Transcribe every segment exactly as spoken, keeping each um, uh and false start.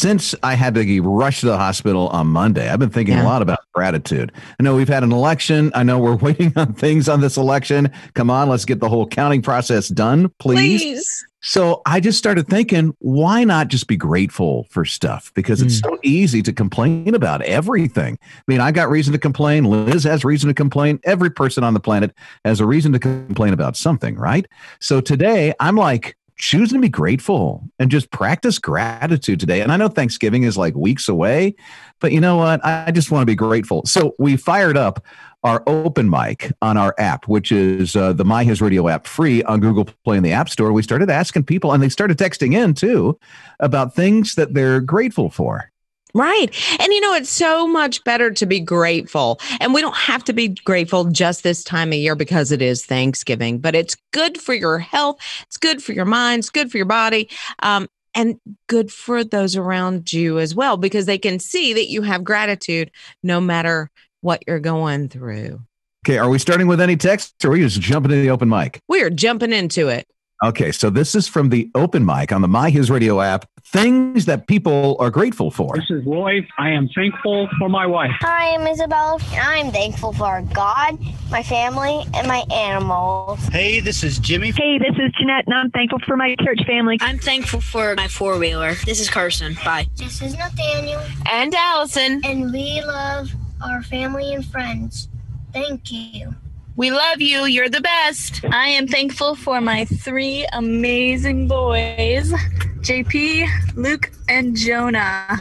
since I had to rush to the hospital on Monday, I've been thinking yeah. a lot about gratitude. I know we've had an election. I know we're waiting on things on this election. Come on, let's get the whole counting process done, please. please. So I just started thinking, why not just be grateful for stuff? Because it's mm. so easy to complain about everything. I mean, I got reason to complain. Liz has reason to complain. Every person on the planet has a reason to complain about something, right? So today I'm like, choose to be grateful and just practice gratitude today. And I know Thanksgiving is like weeks away, but you know what? I just want to be grateful. So we fired up our open mic on our app, which is uh, the My His Radio app, free on Google Play and the App Store. We started asking people, and they started texting in too, about things that they're grateful for. Right. And, you know, it's so much better to be grateful. And we don't have to be grateful just this time of year because it is Thanksgiving, but it's good for your health. It's good for your mind. It's good for your body. Um, and good for those around you as well, because they can see that you have gratitude no matter what you're going through. Okay. Are we starting with any text, or are we just jumping into the open mic? We are jumping into it. Okay, so this is from the open mic on the My His Radio app, things that people are grateful for. This is Lloyd. I am thankful for my wife. Hi, I'm Isabel. And I'm thankful for God, my family, and my animals. Hey, this is Jimmy. Hey, this is Jeanette, and I'm thankful for my church family. I'm thankful for my four-wheeler. This is Carson. Bye. This is Nathaniel. And Allison. And we love our family and friends. Thank you. We love you. You're the best. I am thankful for my three amazing boys, J P, Luke, and Jonah.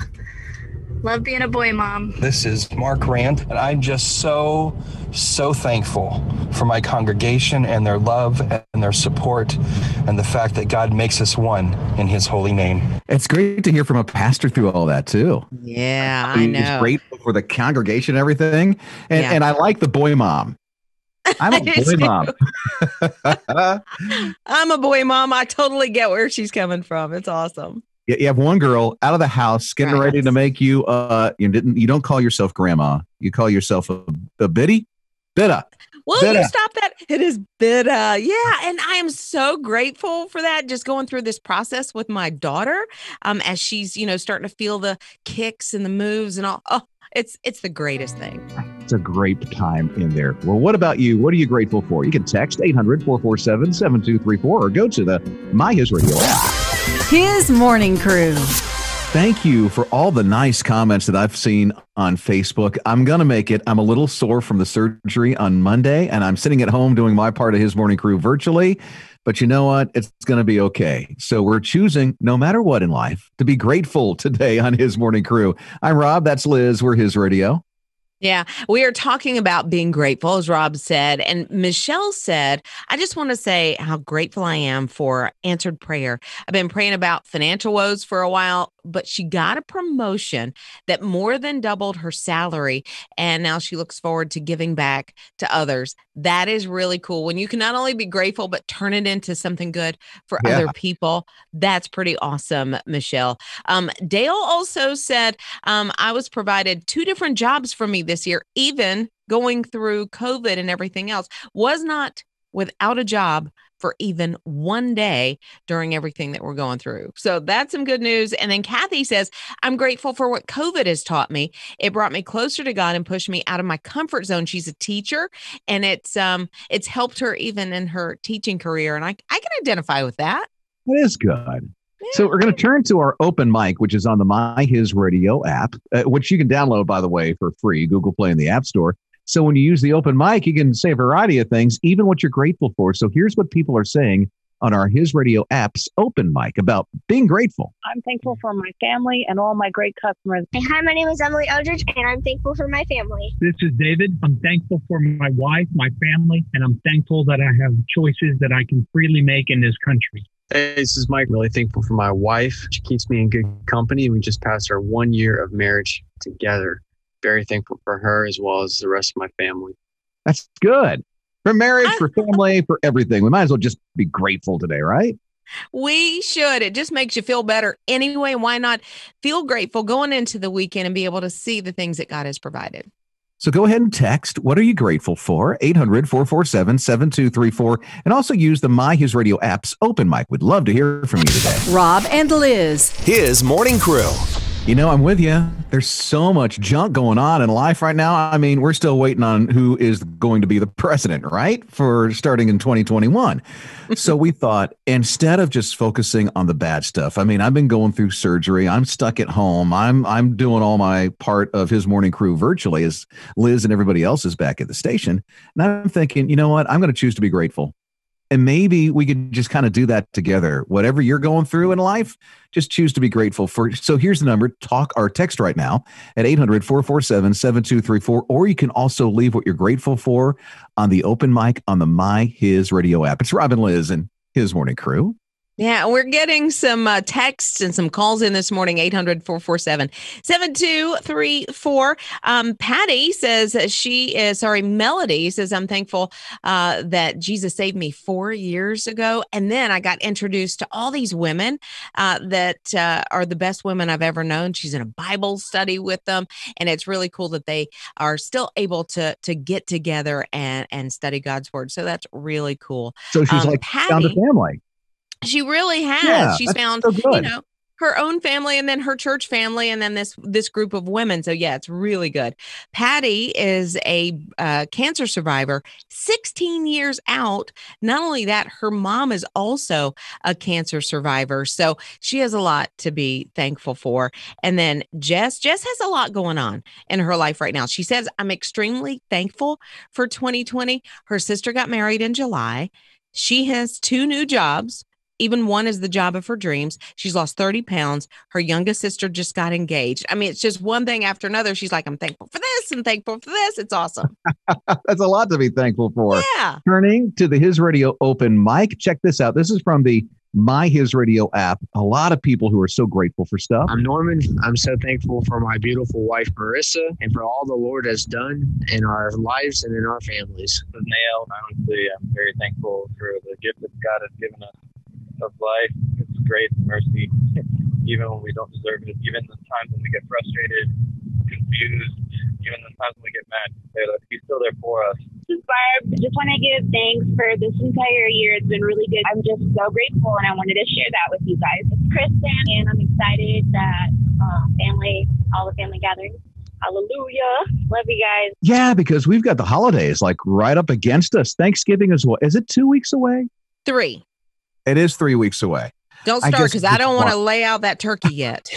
Love being a boy mom. This is Mark Rand, and I'm just so, so thankful for my congregation and their love and their support and the fact that God makes us one in his holy name. It's great to hear from a pastor through all that, too. Yeah, I, I know. He's grateful for the congregation and everything. And, yeah. and I like the boy mom. I'm a boy mom. I'm a boy mom. I totally get where she's coming from. It's awesome. Yeah, you have one girl out of the house, getting right. ready to make you. Uh, you didn't. You don't call yourself grandma. You call yourself a, a biddy, bitta. Will bitta. You stop that? It is bitta. Yeah, and I am so grateful for that. Just going through this process with my daughter, um, as she's you know starting to feel the kicks and the moves and all. Oh, it's it's the greatest thing. A great time in there. Well, what about you? What are you grateful for? You can text eight hundred, four four seven, seven two three four or go to the My His Radio app. His Morning Crew. Thank you for all the nice comments that I've seen on Facebook. I'm going to make it. I'm a little sore from the surgery on Monday, and I'm sitting at home doing my part of His Morning Crew virtually. But you know what? It's going to be okay. So we're choosing, no matter what in life, to be grateful today on His Morning Crew. I'm Rob. That's Liz. We're His Radio. Yeah, we are talking about being grateful, as Rob said. And Michelle said, I just want to say how grateful I am for answered prayer. I've been praying about financial woes for a while, but she got a promotion that more than doubled her salary. And now she looks forward to giving back to others. That is really cool. When you can not only be grateful, but turn it into something good for yeah. other people. That's pretty awesome, Michelle. Um, Dale also said, um, I was provided two different jobs for me this year, even going through COVID and everything else, was not without a job for even one day during everything that we're going through. So that's some good news. And then Kathy says, I'm grateful for what COVID has taught me. It brought me closer to God and pushed me out of my comfort zone. She's a teacher, and it's um it's helped her even in her teaching career. And I, I can identify with that. That is good. So we're going to turn to our open mic, which is on the My His Radio app, uh, which you can download, by the way, for free, Google Play and the App Store. So when you use the open mic, you can say a variety of things, even what you're grateful for. So here's what people are saying on our His Radio app's open mic about being grateful. I'm thankful for my family and all my great customers. Hey, hi, my name is Emily Eldridge, and I'm thankful for my family. This is David. I'm thankful for my wife, my family, and I'm thankful that I have choices that I can freely make in this country. Hey, this is Mike. Really thankful for my wife. She keeps me in good company. We just passed our one year of marriage together. Very thankful for her as well as the rest of my family. That's good. For marriage, for family, for everything. We might as well just be grateful today, right? We should. It just makes you feel better anyway. Why not feel grateful going into the weekend and be able to see the things that God has provided? So go ahead and text, what are you grateful for? eight hundred, four four seven, seven two three four. And also use the My His Radio app's open mic. We'd love to hear from you today. Rob and Liz. His Morning Crew. You know, I'm with you. There's so much junk going on in life right now. I mean, we're still waiting on who is going to be the president, right? For starting in twenty twenty-one. So we thought, instead of just focusing on the bad stuff, I mean, I've been going through surgery. I'm stuck at home. I'm I'm doing all my part of His Morning Crew virtually as Liz and everybody else is back at the station. And I'm thinking, you know what? I'm going to choose to be grateful. And maybe we could just kind of do that together. Whatever you're going through in life, just choose to be grateful for. So here's the number. Talk or text right now at eight hundred, four four seven, seven two three four. Or you can also leave what you're grateful for on the open mic on the My His radio app. It's Robin, Liz, and His Morning Crew. Yeah, we're getting some uh, texts and some calls in this morning, eight hundred, four four seven, seven two three four. Um, Patty says she is, sorry, Melody says, I'm thankful uh, that Jesus saved me four years ago. And then I got introduced to all these women uh, that uh, are the best women I've ever known. She's in a Bible study with them. And it's really cool that they are still able to to get together and, and study God's word. So that's really cool. So she's um, like, Patty, found a family. She really has. Yeah, She's found, so you know, her own family and then her church family and then this this group of women. So, yeah, it's really good. Patty is a uh, cancer survivor, sixteen years out. Not only that, her mom is also a cancer survivor. So she has a lot to be thankful for. And then Jess, Jess has a lot going on in her life right now. She says, I'm extremely thankful for twenty twenty. Her sister got married in July. She has two new jobs. Even one is the job of her dreams. She's lost thirty pounds. Her youngest sister just got engaged. I mean, it's just one thing after another. She's like, I'm thankful for this and thankful for this. It's awesome. That's a lot to be thankful for. Yeah. Turning to the His Radio open mic. Check this out. This is from the My His Radio app. A lot of people who are so grateful for stuff. I'm Norman. I'm so thankful for my beautiful wife, Marissa, and for all the Lord has done in our lives and in our families. Nail, honestly, I'm very thankful for the gift that God has given us. Of life, it's grace and mercy, even when we don't deserve it, even the times when we get frustrated, confused, even the times when we get mad, He's still there for us. This is Barb. Just want to give thanks for this entire year. It's been really good. I'm just so grateful, and I wanted to share that with you guys. It's Kristen, and I'm excited that uh, family, all the family gatherings. Hallelujah. Love you guys. Yeah, because we've got the holidays like right up against us. Thanksgiving as well. Is it two weeks away? Three. It is three weeks away. Don't start because I, I don't want to lay out that turkey yet.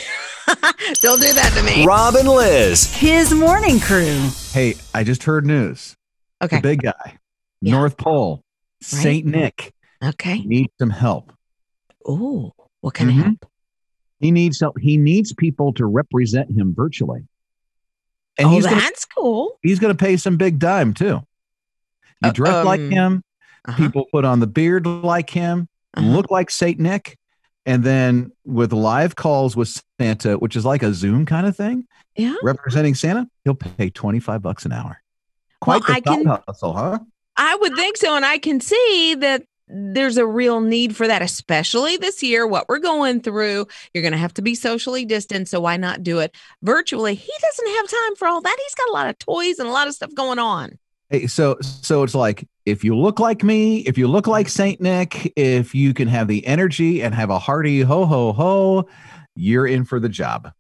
Don't do that to me. Rob and Liz. His Morning Crew. Hey, I just heard news. Okay. The big guy. Yeah. North Pole. Right. Saint Nick. Okay. Needs some help. Oh, what kind mm-hmm. of help? He needs help. He needs people to represent him virtually. And oh, he's that's gonna, cool. He's going to pay some big dime, too. You uh, dress um, like him. Uh-huh. People put on the beard like him. Uh-huh. Look like Saint Nick, and then with live calls with Santa, which is like a Zoom kind of thing, yeah, representing Santa, he'll pay twenty-five bucks an hour. Quite well, the I can, hustle, huh? I would think so, and I can see that there's a real need for that, especially this year, what we're going through. You're going to have to be socially distant, so why not do it virtually? He doesn't have time for all that. He's got a lot of toys and a lot of stuff going on. Hey, so, so it's like, if you look like me, if you look like Saint Nick, if you can have the energy and have a hearty ho, ho, ho, you're in for the job.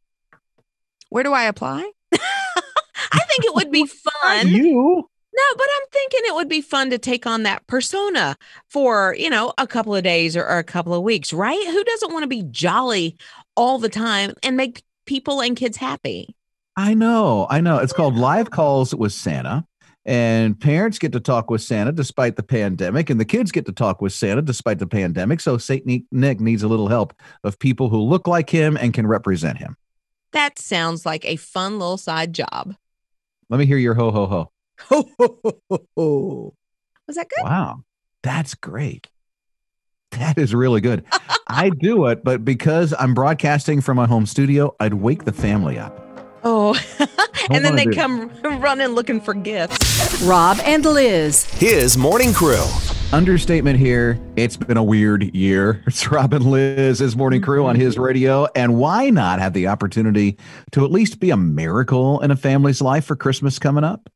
Where do I apply? I think it would be fun. You? No, but I'm thinking it would be fun to take on that persona for, you know, a couple of days or, or a couple of weeks, right? Who doesn't want to be jolly all the time and make people and kids happy? I know. I know. It's called Live Calls with Santa. And parents get to talk with Santa despite the pandemic, and the kids get to talk with Santa despite the pandemic. So Saint Nick needs a little help of people who look like him and can represent him. That sounds like a fun little side job. Let me hear your ho, ho, ho. Ho, ho, ho, ho, ho. Was that good? Wow. That's great. That is really good. I do it, but because I'm broadcasting from my home studio, I'd wake the family up. Oh, and then they come running looking for gifts. Rob and Liz. His Morning Crew. Understatement here. It's been a weird year. It's Rob and Liz, His Morning Crew on His Radio. And why not have the opportunity to at least be a miracle in a family's life for Christmas coming up?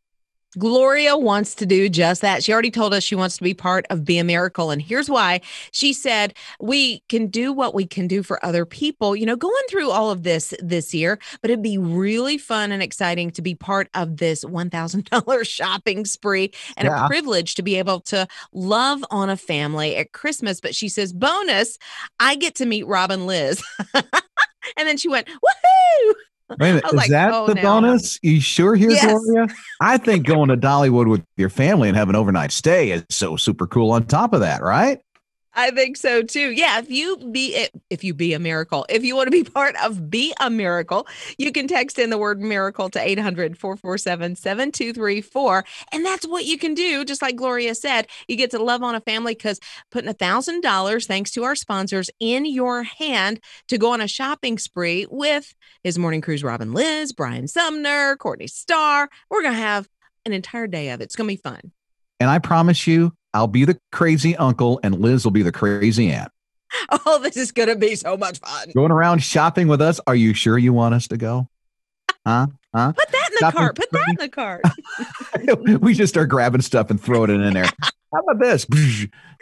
Gloria wants to do just that. She already told us she wants to be part of Be a Miracle. And here's why. She said, we can do what we can do for other people, you know, going through all of this this year, but it'd be really fun and exciting to be part of this one thousand dollars shopping spree and yeah. a privilege to be able to love on a family at Christmas. But she says, bonus, I get to meet Rob and Liz. And then she went, woohoo. Wait a minute, is like, that oh, the no. bonus? You sure here, yes. Gloria? I think going to Dollywood with your family and having an overnight stay is so super cool on top of that, right? I think so too. Yeah, if you be if you be a miracle, if you want to be part of Be a Miracle, you can text in the word miracle to eight hundred, four four seven, seven two three four. And that's what you can do. Just like Gloria said, you get to love on a family because putting one thousand dollars, thanks to our sponsors, in your hand to go on a shopping spree with His Morning Cruise, Robin Liz, Brian Sumner, Courtney Starr. We're going to have an entire day of it. It's going to be fun. And I promise you, I'll be the crazy uncle and Liz will be the crazy aunt. Oh, this is going to be so much fun. Going around shopping with us. Are you sure you want us to go? Huh? Huh? Put that in the shopping cart. Put that in the cart. We just start grabbing stuff and throwing it in there. How about this?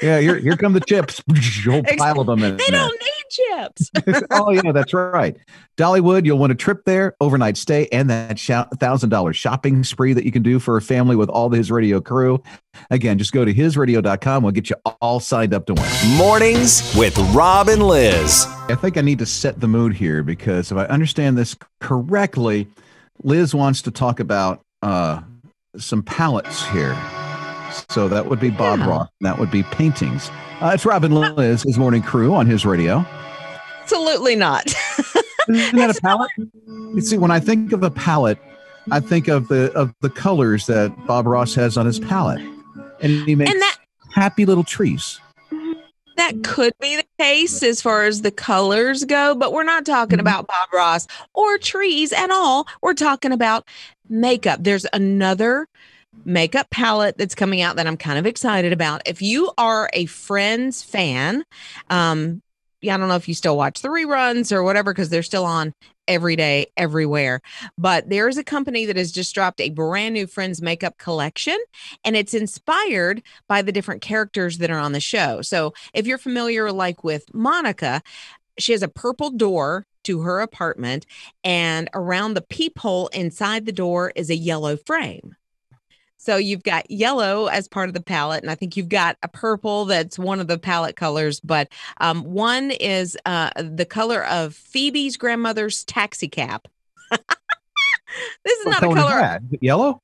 Yeah, here, here come the chips. Whole pile of them in They there. Don't need chips. Oh, yeah, that's right. Dollywood, you'll want a trip there, overnight stay, and that one thousand dollars shopping spree that you can do for a family with all the His Radio crew. Again, just go to his radio dot com. We'll get you all signed up to win. Mornings with Rob and Liz. I think I need to set the mood here because if I understand this correctly, Liz wants to talk about uh, some palettes here. So that would be Bob yeah. Ross. That would be paintings. Uh, it's Robin Liz, His Morning Crew on His Radio. Absolutely not. Isn't that a palette? You see, when I think of a palette, I think of the of the colors that Bob Ross has on his palette, and he makes and that, happy little trees. That could be the case as far as the colors go, but we're not talking about Bob Ross or trees at all. We're talking about makeup. There's another makeup palette that's coming out that I'm kind of excited about. If you are a Friends fan, um, yeah, I don't know if you still watch the reruns or whatever, because they're still on every day, everywhere. But there is a company that has just dropped a brand new Friends makeup collection, and it's inspired by the different characters that are on the show. So if you're familiar, like with Monica, she has a purple door to her apartment, and around the peephole inside the door is a yellow frame. So you've got yellow as part of the palette, and I think you've got a purple that's one of the palette colors, but um, one is uh, the color of Phoebe's grandmother's taxi cap. This is what not color a color. Is that? Is it yellow?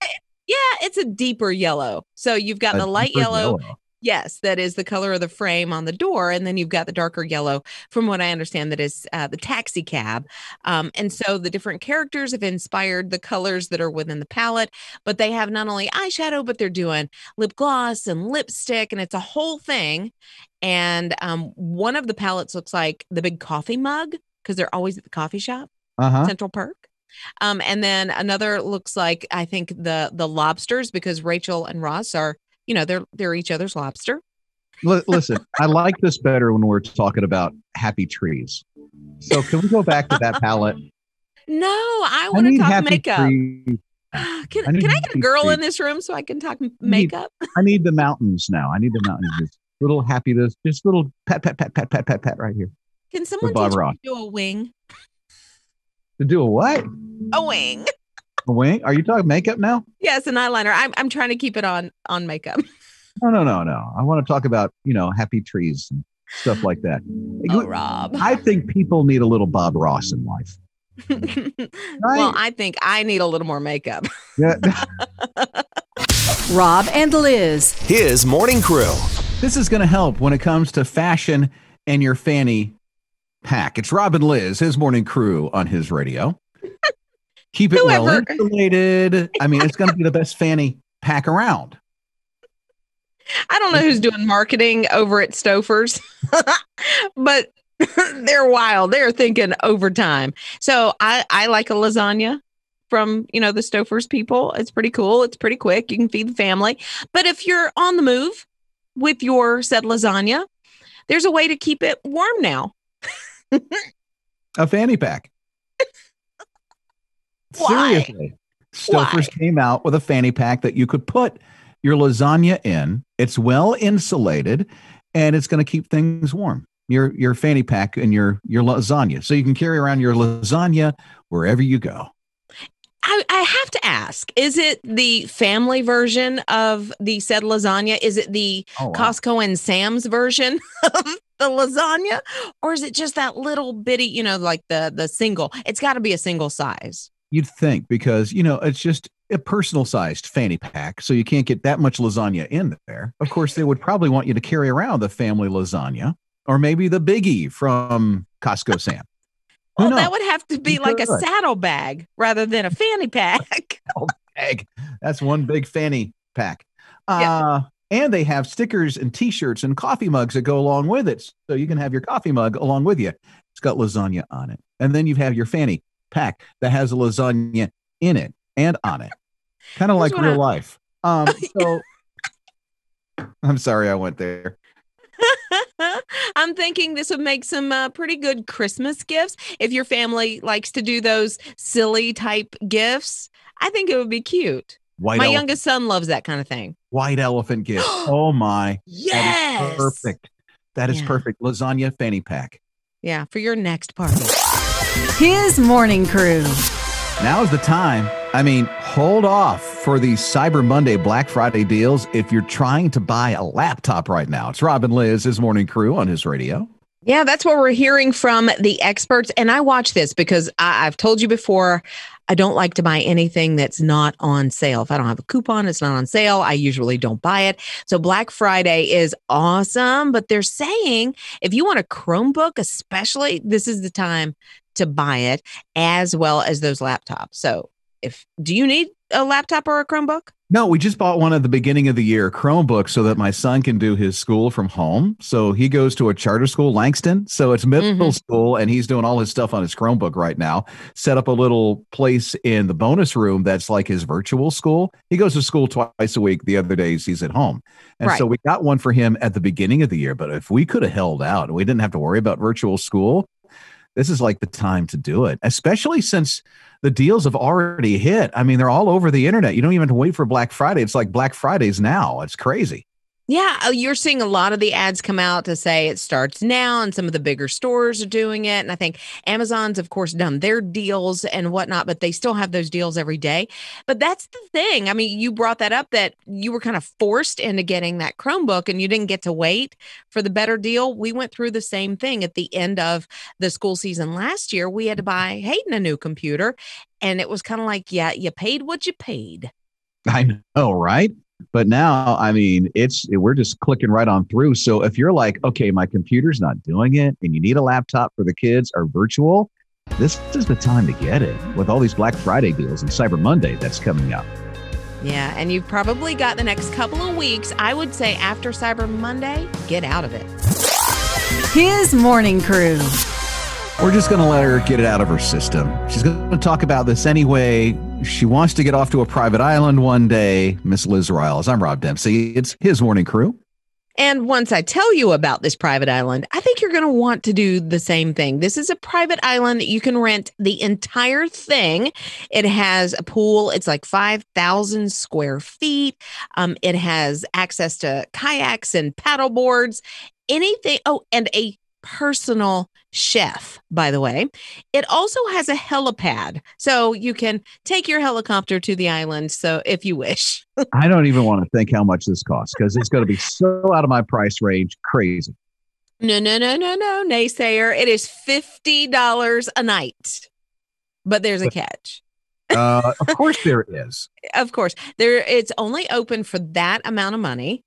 Yeah, it's a deeper yellow. So you've got a the light yellow. yellow. Yes, that is the color of the frame on the door. And then you've got the darker yellow, from what I understand, that is uh, the taxi cab. Um, and so the different characters have inspired the colors that are within the palette, but they have not only eyeshadow, but they're doing lip gloss and lipstick, and it's a whole thing. And um, one of the palettes looks like the big coffee mug, because they're always at the coffee shop, uh-huh. Central Perk. Um, and then another looks like, I think, the the lobsters, because Rachel and Ross are, you know, they're they're each other's lobster. Listen, I like this better when we're talking about happy trees. So can we go back to that palette? No, I want I to talk makeup. Can I, can I get a girl trees. in this room so I can talk makeup? I need, I need the mountains now. I need the mountains. Just little happiness, just little pat, pat, pat, pat, pat, pat, pat right here. Can someone teach me to do a wing? To do a what? A wing. Wing? Are you talking makeup now? Yes, an eyeliner. I'm I'm trying to keep it on on makeup. No, no, no, no. I want to talk about, you know, happy trees and stuff like that. Oh, Rob. I think people need a little Bob Ross in life. Right? Well, I think I need a little more makeup. Yeah. Rob and Liz. His Morning Crew. This is going to help when it comes to fashion and your fanny pack. It's Rob and Liz, His Morning Crew on His Radio. Keep it Whoever. well insulated. I mean, it's going to be the best fanny pack around. I don't know who's doing marketing over at Stouffer's, but they're wild. They're thinking overtime. So I, I like a lasagna from, you know, the Stouffer's people. It's pretty cool. It's pretty quick. You can feed the family. But if you're on the move with your said lasagna, there's a way to keep it warm now. A fanny pack. Why? Seriously, Stouffer's came out with a fanny pack that you could put your lasagna in. It's well insulated, and it's going to keep things warm. Your your fanny pack and your your lasagna, so you can carry around your lasagna wherever you go. I, I have to ask: is it the family version of the said lasagna? Is it the oh, wow. Costco and Sam's version of the lasagna, or is it just that little bitty? You know, like the the single. It's got to be a single size. You'd think, because, you know, it's just a personal sized fanny pack. So you can't get that much lasagna in there. Of course, they would probably want you to carry around the family lasagna, or maybe the biggie from Costco Sam. Well, that would have to be you like could. a saddlebag rather than a fanny pack. Saddlebag. That's one big fanny pack. Yeah. Uh, and they have stickers and T-shirts and coffee mugs that go along with it. So you can have your coffee mug along with you. It's got lasagna on it. And then you have your fanny pack that has a lasagna in it and on it, kind of like real I... life. Um, so I'm sorry I went there. I'm thinking this would make some uh, pretty good Christmas gifts if your family likes to do those silly type gifts. I think it would be cute. White my elephant. youngest son loves that kind of thing. White elephant gift. Oh my! Yes, that is perfect. That is yeah. perfect. Lasagna fanny pack. Yeah, for your next party. His morning crew. Now is the time. I mean, hold off for the Cyber Monday Black Friday deals if you're trying to buy a laptop right now. It's Rob and Liz, his morning crew on his radio. Yeah, that's what we're hearing from the experts. And I watch this because I- I've told you before, I don't like to buy anything that's not on sale. If I don't have a coupon, it's not on sale. I usually don't buy it. So Black Friday is awesome. But they're saying if you want a Chromebook especially, this is the time to buy it, as well as those laptops. So if do you need a laptop or a Chromebook? No, we just bought one at the beginning of the year, Chromebook, so that my son can do his school from home. So he goes to a charter school, Langston. So it's middle mm-hmm. school, and he's doing all his stuff on his Chromebook right now. Set up a little place in the bonus room that's like his virtual school. He goes to school twice a week. The other days he's at home. And right. so we got one for him at the beginning of the year. But if we could have held out and we didn't have to worry about virtual school, this is like the time to do it, especially since the deals have already hit. I mean, they're all over the internet. You don't even have to wait for Black Friday. It's like Black Friday's now. It's crazy. Yeah, you're seeing a lot of the ads come out to say it starts now, and some of the bigger stores are doing it. And I think Amazon's, of course, done their deals and whatnot, but they still have those deals every day. But that's the thing. I mean, you brought that up, that you were kind of forced into getting that Chromebook and you didn't get to wait for the better deal. We went through the same thing at the end of the school season last year. We had to buy Hayden a new computer, and it was kind of like, yeah, you paid what you paid. I know, right? But now, I mean, it's we're just clicking right on through. So if you're like, okay, my computer's not doing it and you need a laptop for the kids or virtual, this is the time to get it with all these Black Friday deals and Cyber Monday that's coming up. Yeah, and you've probably got the next couple of weeks. I would say after Cyber Monday, get out of it. His morning crew. We're just going to let her get it out of her system. She's going to talk about this anyway. She wants to get off to a private island one day. Miss Liz Ryals. I'm Rob Dempsey. It's his morning crew. And once I tell you about this private island, I think you're going to want to do the same thing. This is a private island that you can rent the entire thing. It has a pool. It's like five thousand square feet. Um, it has access to kayaks and paddle boards, anything. Oh, and a personal chef, by the way. It also has a helipad, so you can take your helicopter to the island, so if you wish. I don't even want to think how much this costs, because it's going to be so out of my price range. Crazy. No, no, no, no, no, naysayer. It is fifty dollars a night, but there's a catch. Uh, of course there is. Of course. there. It's only open for that amount of money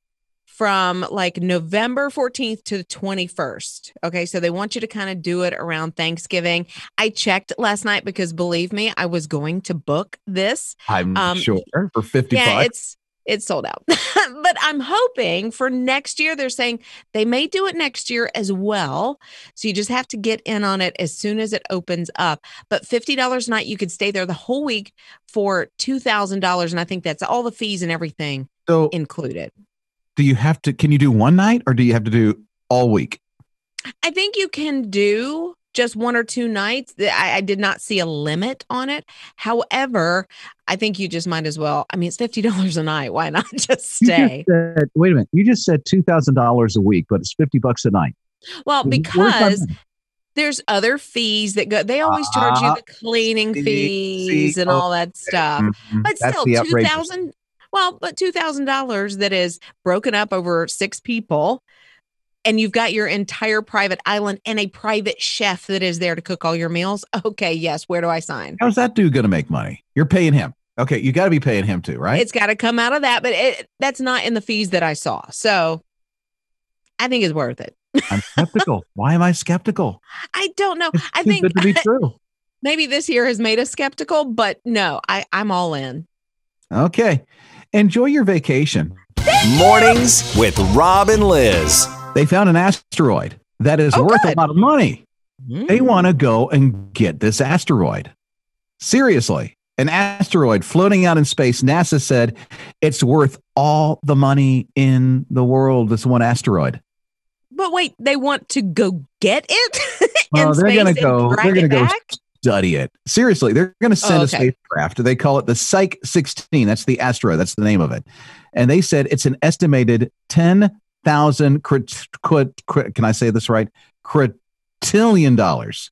from like November fourteenth to the twenty-first. Okay, so they want you to kind of do it around Thanksgiving. I checked last night because, believe me, I was going to book this. I'm um, sure for fifty dollars. Yeah, it's it's sold out. But I'm hoping for next year. They're saying they may do it next year as well. So you just have to get in on it as soon as it opens up. But fifty dollars a night, you could stay there the whole week for two thousand dollars. And I think that's all the fees and everything so- included. Do you have to, can you do one night or do you have to do all week? I think you can do just one or two nights. I, I did not see a limit on it. However, I think you just might as well. I mean, it's fifty dollars a night. Why not just stay? Just said, wait a minute. You just said two thousand dollars a week, but it's fifty bucks a night. Well, because there's other fees that go. They always charge uh, you the cleaning see, fees see, and oh, all that stuff. Mm-hmm. But that's still two thousand. Well, but two thousand dollars that is broken up over six people. And you've got your entire private island and a private chef that is there to cook all your meals. Okay, yes. Where do I sign? How's that dude going to make money? You're paying him. Okay, you got to be paying him too, right? It's got to come out of that, but it, that's not in the fees that I saw. So I think it's worth it. I'm skeptical. Why am I skeptical? I don't know. It's I think good to be true. Maybe this year has made us skeptical, but no, I, I'm all in. Okay. Enjoy your vacation. Mornings with Rob and Liz. They found an asteroid that is oh, worth good. a lot of money. Mm. They want to go and get this asteroid. Seriously, an asteroid floating out in space. NASA said it's worth all the money in the world, this one asteroid. But wait, they want to go get it? in well, they're going to go. They're going to go study it. Seriously, they're going to send oh, okay. a spacecraft. They call it the Psyche sixteen. That's the asteroid. That's the name of it. And they said it's an estimated ten thousand crit, crit, crit, can I say this right? Quadrillion dollars.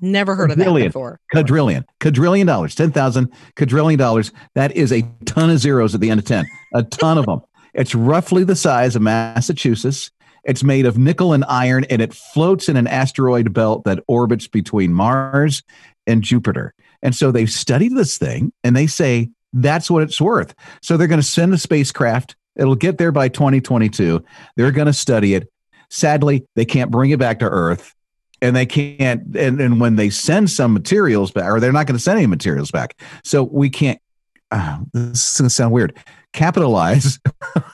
Never heard of that before. Quadrillion, quadrillion dollars, ten thousand quadrillion dollars. That is a ton of zeros at the end of ten, a ton of them. It's roughly the size of Massachusetts. It's made of nickel and iron, and it floats in an asteroid belt that orbits between Mars and Jupiter. And so they've studied this thing and they say that's what it's worth. So they're going to send a spacecraft. It'll get there by twenty twenty-two. They're going to study it. Sadly, they can't bring it back to Earth. And they can't. And, and when they send some materials back, or they're not going to send any materials back. So we can't. Uh, this is going to sound weird. Capitalize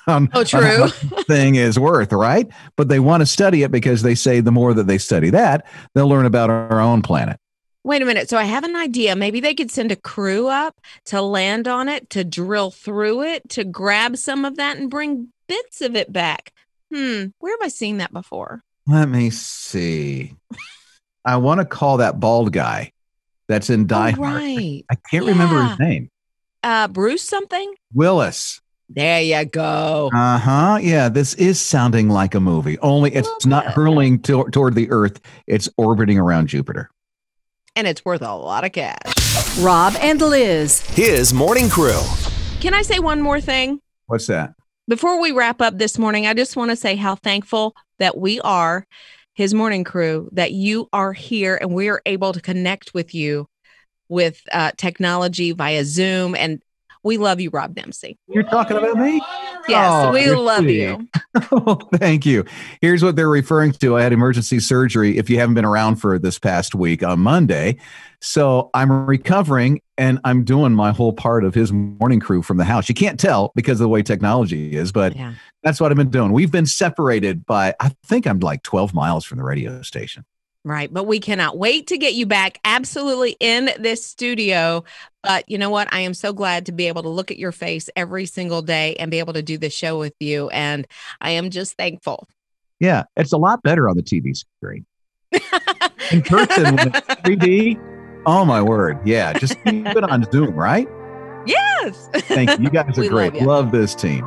on, oh, true. on what the thing is worth, right? But they want to study it because they say the more that they study that, they'll learn about our own planet. Wait a minute. So I have an idea. Maybe they could send a crew up to land on it, to drill through it, to grab some of that and bring bits of it back. Hmm. Where have I seen that before? Let me see. I want to call that bald guy that's in Die oh, Hard. Right. I can't yeah. remember his name. Uh, Bruce something? Willis. There you go. Uh-huh. Yeah, this is sounding like a movie, only it's not bit. hurling to- toward the Earth. It's orbiting around Jupiter. And it's worth a lot of cash. Rob and Liz. His morning crew. Can I say one more thing? What's that? Before we wrap up this morning, I just want to say how thankful that we are, his morning crew, that you are here and we are able to connect with you with uh, technology via Zoom. And we love you, Rob Dempsey. You're talking about me? Yes, oh, we love sweet. you. Oh, thank you. Here's what they're referring to. I had emergency surgery, if you haven't been around for this past week, on Monday. So I'm recovering and I'm doing my whole part of his morning crew from the house. You can't tell because of the way technology is, but yeah. that's what I've been doing. We've been separated by, I think I'm like twelve miles from the radio station. Right. But we cannot wait to get you back absolutely in this studio. But you know what? I am so glad to be able to look at your face every single day and be able to do this show with you. And I am just thankful. Yeah. It's a lot better on the T V screen. In person, three D. Oh, my word. Yeah. Just keep it on Zoom, right? Yes. Thank you. You guys are we great. Love, love this team.